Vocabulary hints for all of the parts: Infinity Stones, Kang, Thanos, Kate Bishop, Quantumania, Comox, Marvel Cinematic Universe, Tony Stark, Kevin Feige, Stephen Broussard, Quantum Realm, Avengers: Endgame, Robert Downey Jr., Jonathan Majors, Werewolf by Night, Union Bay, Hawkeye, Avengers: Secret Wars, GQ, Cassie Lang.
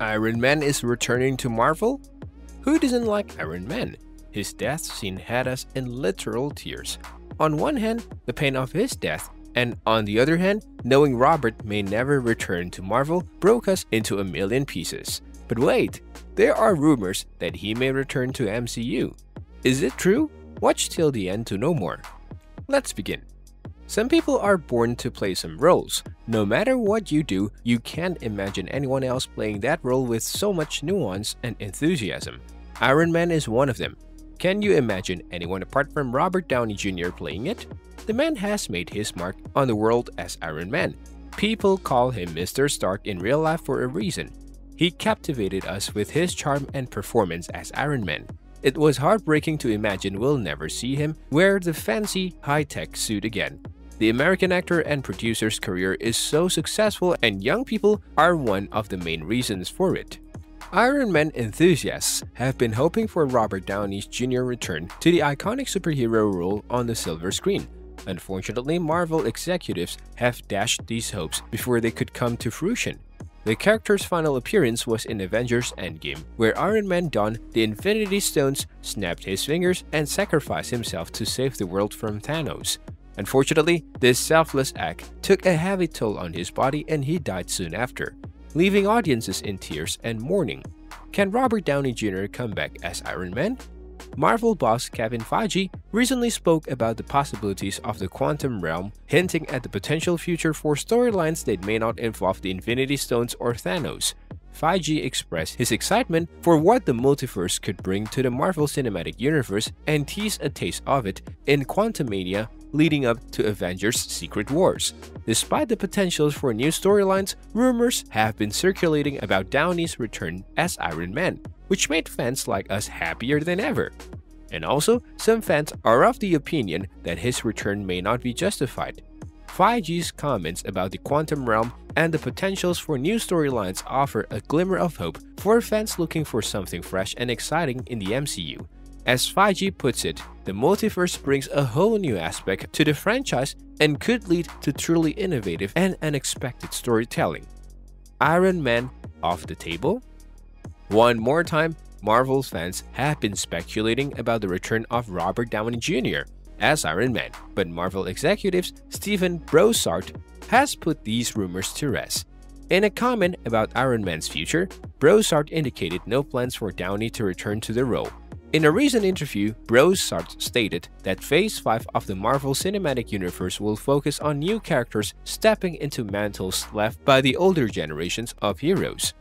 Iron Man is returning to Marvel? Who doesn't like Iron Man? His death scene had us in literal tears. On one hand, the pain of his death, and on the other hand, knowing Robert may never return to Marvel broke us into a million pieces. But wait, there are rumors that he may return to MCU. Is it true? Watch till the end to know more. Let's begin. Some people are born to play some roles. No matter what you do, you can't imagine anyone else playing that role with so much nuance and enthusiasm. Iron Man is one of them. Can you imagine anyone apart from Robert Downey Jr. playing it? The man has made his mark on the world as Iron Man. People call him Mr. Stark in real life for a reason. He captivated us with his charm and performance as Iron Man. It was heartbreaking to imagine we'll never see him wear the fancy high-tech suit again. The American actor and producer's career is so successful, and young people are one of the main reasons for it. Iron Man enthusiasts have been hoping for Robert Downey Jr.'s return to the iconic superhero role on the silver screen. Unfortunately, Marvel executives have dashed these hopes before they could come to fruition. The character's final appearance was in Avengers: Endgame, where Iron Man donned the Infinity Stones, snapped his fingers, and sacrificed himself to save the world from Thanos. Unfortunately, this selfless act took a heavy toll on his body and he died soon after, leaving audiences in tears and mourning. Can Robert Downey Jr. come back as Iron Man? Marvel boss Kevin Feige recently spoke about the possibilities of the Quantum Realm, hinting at the potential future for storylines that may not involve the Infinity Stones or Thanos. Feige expressed his excitement for what the multiverse could bring to the Marvel Cinematic Universe and teased a taste of it in Quantumania leading up to Avengers: Secret Wars. Despite the potentials for new storylines, rumors have been circulating about Downey's return as Iron Man, which made fans like us happier than ever. And also, some fans are of the opinion that his return may not be justified. Feige's comments about the Quantum Realm and the potentials for new storylines offer a glimmer of hope for fans looking for something fresh and exciting in the MCU. As Feige puts it, the multiverse brings a whole new aspect to the franchise and could lead to truly innovative and unexpected storytelling. Iron Man off the table? One more time, Marvel fans have been speculating about the return of Robert Downey Jr. as Iron Man, but Marvel executives Stephen Broussard has put these rumors to rest. In a comment about Iron Man's future, Broussard indicated no plans for Downey to return to the role. In a recent interview, Broussard stated that Phase 5 of the Marvel Cinematic Universe will focus on new characters stepping into mantles left by the older generations of heroes.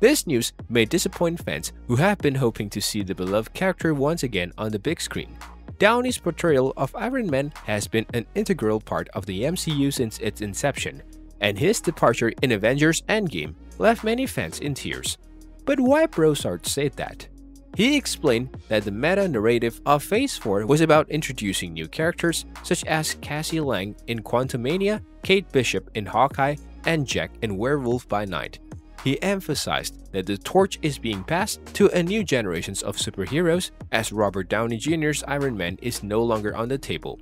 This news may disappoint fans who have been hoping to see the beloved character once again on the big screen. Downey's portrayal of Iron Man has been an integral part of the MCU since its inception, and his departure in Avengers: Endgame left many fans in tears. But why Broussard said that? He explained that the meta-narrative of Phase 4 was about introducing new characters such as Cassie Lang in Quantumania, Kate Bishop in Hawkeye, and Jack in Werewolf by Night. He emphasized that the torch is being passed to a new generation of superheroes as Robert Downey Jr.'s Iron Man is no longer on the table.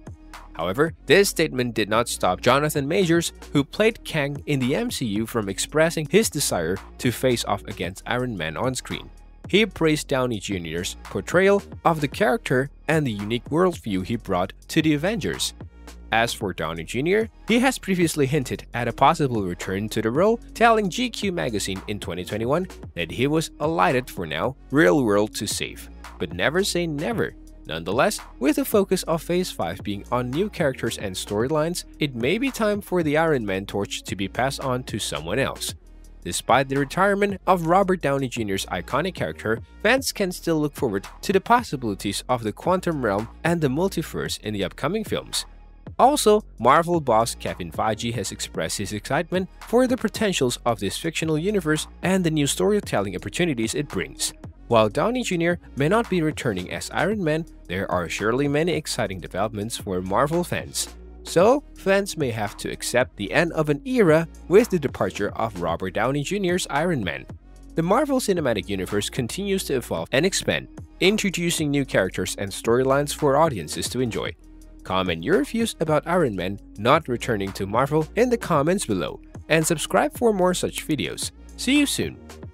However, this statement did not stop Jonathan Majors, who played Kang in the MCU, from expressing his desire to face off against Iron Man on screen. He praised Downey Jr.'s portrayal of the character and the unique worldview he brought to the Avengers. As for Downey Jr., he has previously hinted at a possible return to the role, telling GQ magazine in 2021 that he was alighted for now, real world to save. But never say never. Nonetheless, with the focus of Phase 5 being on new characters and storylines, it may be time for the Iron Man torch to be passed on to someone else. Despite the retirement of Robert Downey Jr.'s iconic character, fans can still look forward to the possibilities of the Quantum Realm and the multiverse in the upcoming films. Also, Marvel boss Kevin Feige has expressed his excitement for the potentials of this fictional universe and the new storytelling opportunities it brings. While Downey Jr. may not be returning as Iron Man, there are surely many exciting developments for Marvel fans. So, fans may have to accept the end of an era with the departure of Robert Downey Jr.'s Iron Man. The Marvel Cinematic Universe continues to evolve and expand, introducing new characters and storylines for audiences to enjoy. Comment your views about Iron Man not returning to Marvel in the comments below, and subscribe for more such videos. See you soon!